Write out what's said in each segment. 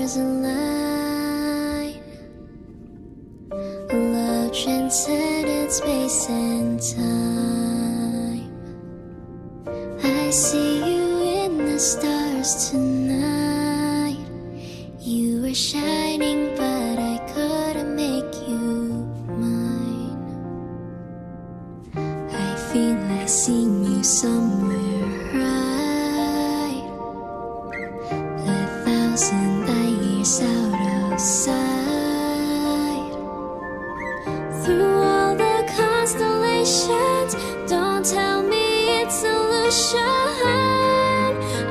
stars align. Love transcended space and time. I see you in the stars tonight. You were shining, but I couldn't make you mine. I feel like seeing you somewhere and light years out of sight. Through all the constellations, don't tell me it's illusion.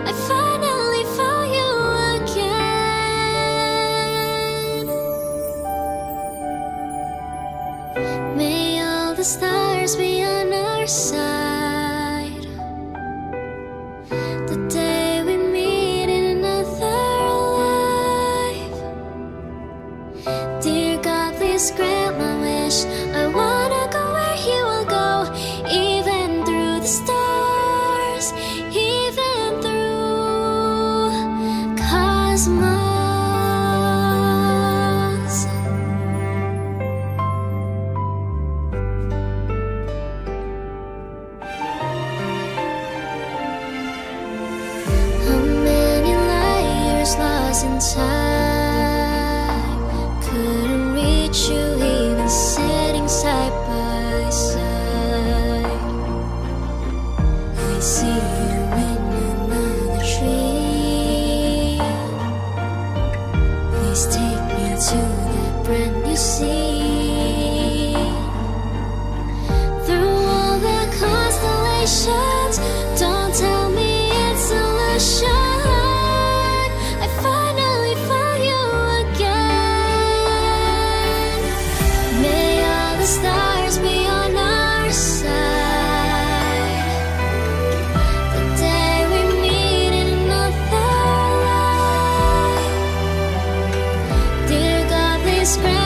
I finally found you again. May all the stars be on our side. The day grant my wish. I wanna go where you will go, even through the stars, even through cosmos. How many light years lost in time? You even sitting side by side. I see you in another tree. Please take me to that brand new sea. Through all the constellations, don't tell me it's illusion. Stars be on our side. The day we meet in another life. Dear God, please grant